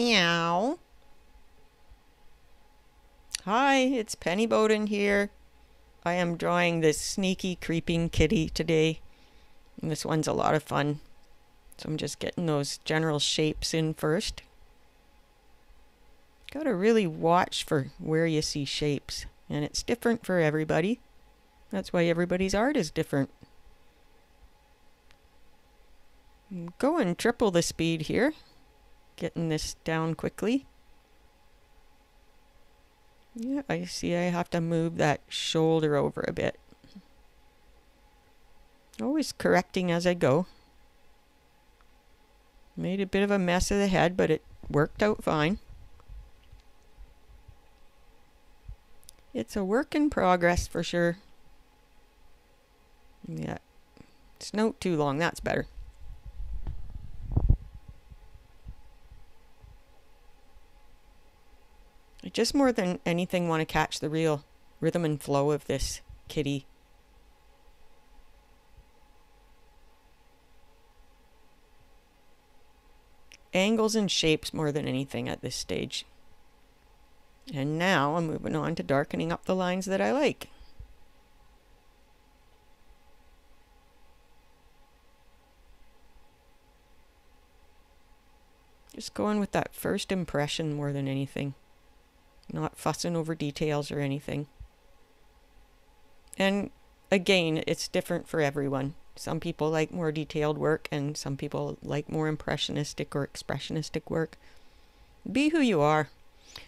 Meow. Hi, it's Penny Bowden here. I am drawing this sneaky creeping kitty today. And this one's a lot of fun. So I'm just getting those general shapes in first. Gotta really watch for where you see shapes. And it's different for everybody. That's why everybody's art is different. I'm going triple the speed here. Getting this down quickly. Yeah, I see I have to move that shoulder over a bit. Always correcting as I go. Made a bit of a mess of the head, but it worked out fine. It's a work in progress for sure. Yeah, it's not too long, that's better. I just more than anything want to catch the real rhythm and flow of this kitty. Angles and shapes more than anything at this stage. And now I'm moving on to darkening up the lines that I like. Just going with that first impression more than anything. Not fussing over details or anything. And again, it's different for everyone. Some people like more detailed work and some people like more impressionistic or expressionistic work. Be who you are.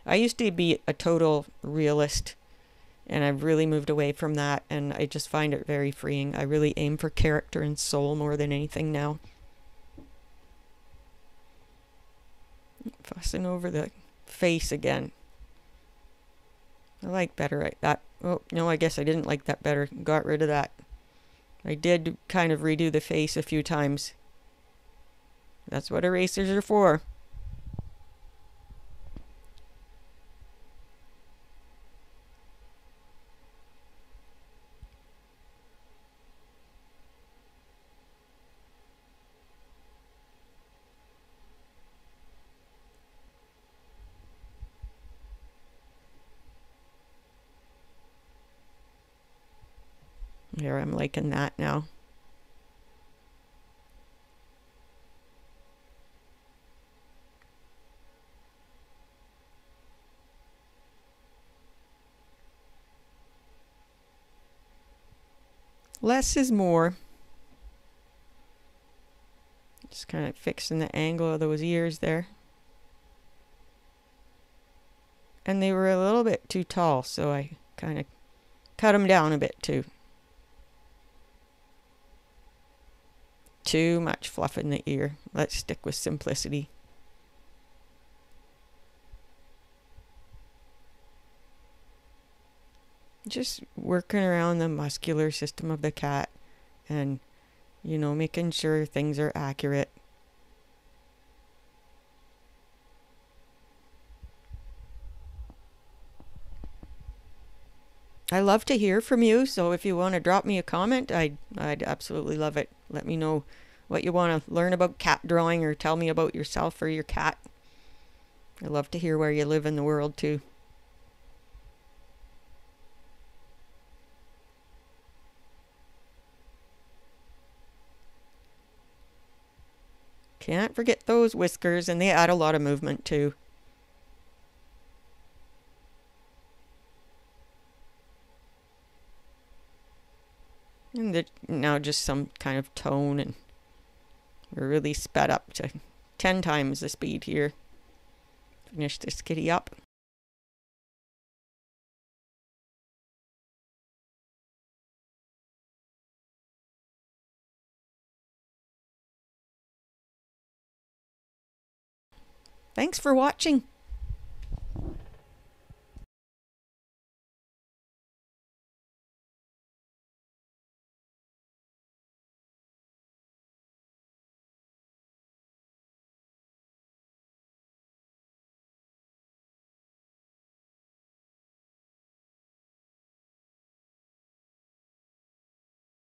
I used to be a total realist and I've really moved away from that and I just find it very freeing. I really aim for character and soul more than anything now. Fussing over the face again. I like better right that. Oh, no, I guess I didn't like that better. Got rid of that. I did kind of redo the face a few times. That's what erasers are for. Here, I'm liking that now. Less is more. Just kind of fixing the angle of those ears there. And they were a little bit too tall, so I kind of cut them down a bit too. Too much fluff in the ear. Let's stick with simplicity. Just working around the muscular system of the cat and, you know, making sure things are accurate. I love to hear from you, so if you want to drop me a comment, I'd absolutely love it. Let me know what you want to learn about cat drawing or tell me about yourself or your cat. I love to hear where you live in the world too. Can't forget those whiskers, and they add a lot of movement too. And now just some kind of tone, and we're really sped up to 10 times the speed here. Finish this kitty up. Thanks for watching.